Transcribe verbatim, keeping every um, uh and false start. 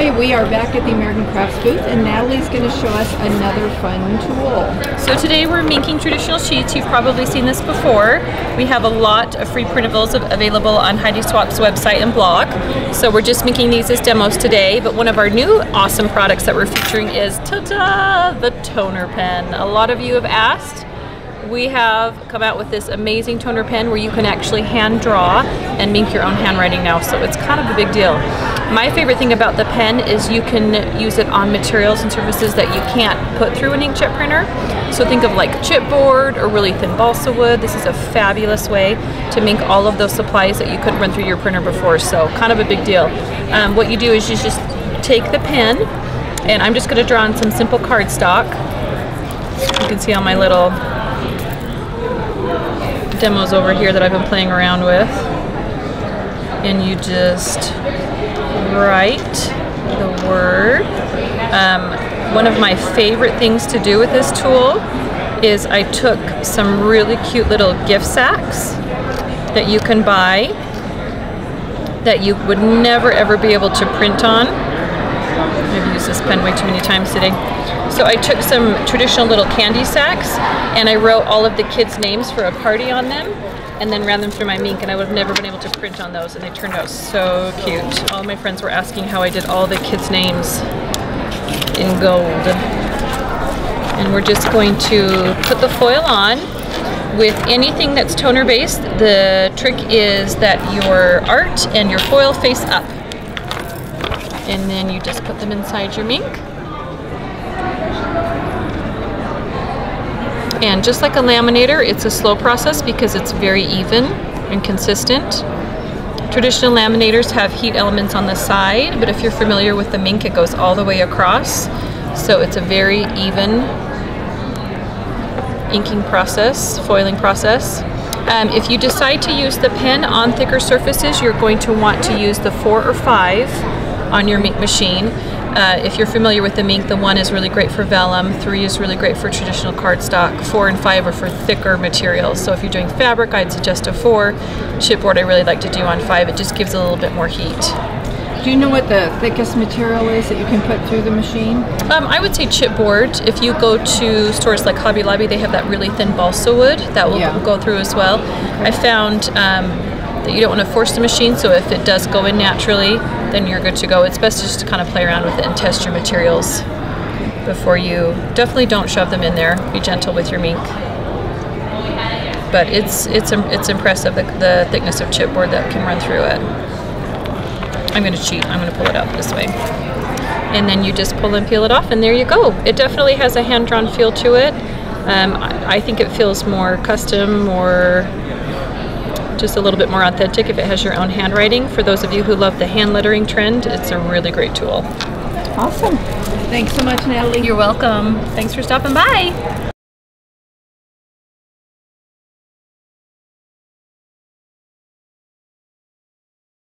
Okay, we are back at the American Crafts booth, and Natalie's going to show us another fun tool. So today we're minking traditional sheets. You've probably seen this before. We have a lot of free printables available on Heidi Swap's website and blog. So we're just minking these as demos today, but one of our new awesome products that we're featuring is, ta-da, the Toner Pen. A lot of you have asked. We have come out with this amazing toner pen where you can actually hand draw and mink your own handwriting now, so it's kind of a big deal. My favorite thing about the pen is you can use it on materials and surfaces that you can't put through an inkjet printer. So think of like chipboard or really thin balsa wood. This is a fabulous way to mink all of those supplies that you couldn't run through your printer before, so kind of a big deal. Um, what you do is you just take the pen, and I'm just going to draw on some simple cardstock. You can see on my little demos over here that I've been playing around with, and you just write the word. Um, one of my favorite things to do with this tool is I took some really cute little gift sacks that you can buy that you would never ever be able to print on. I've used this pen way too many times today. So I took some traditional little candy sacks and I wrote all of the kids' names for a party on them and then ran them through my Minc, and I would have never been able to print on those, and they turned out so cute. All my friends were asking how I did all the kids' names in gold. And we're just going to put the foil on. With anything that's toner based, the trick is that your art and your foil face up. And then you just put them inside your Minc. And just like a laminator, it's a slow process because it's very even and consistent. Traditional laminators have heat elements on the side, but if you're familiar with the Minc, it goes all the way across. So it's a very even inking process, foiling process. Um, if you decide to use the pen on thicker surfaces, you're going to want to use the four or five on your Minc machine. Uh, if you're familiar with the Minc, the one is really great for vellum, three is really great for traditional cardstock, four and five are for thicker materials. So if you're doing fabric, I'd suggest a four. Chipboard I really like to do on five, it just gives a little bit more heat. Do you know what the thickest material is that you can put through the machine? Um, I would say chipboard. If you go to stores like Hobby Lobby, they have that really thin balsa wood that will yeah. go through as well. Okay. I found um, that you don't want to force the machine, so if it does go in naturally, then you're good to go. It's best just to kind of play around with it and test your materials before you, definitely don't shove them in there. Be gentle with your Minc. But it's it's it's impressive, the, the thickness of chipboard that can run through it. I'm going to cheat, I'm going to pull it out this way. And then you just pull and peel it off, and there you go. It definitely has a hand-drawn feel to it. Um, I, I think it feels more custom, more just a little bit more authentic if it has your own handwriting. For those of you who love the hand lettering trend, it's a really great tool. Awesome. Thanks so much, Natalie. You're welcome. Thanks for stopping by.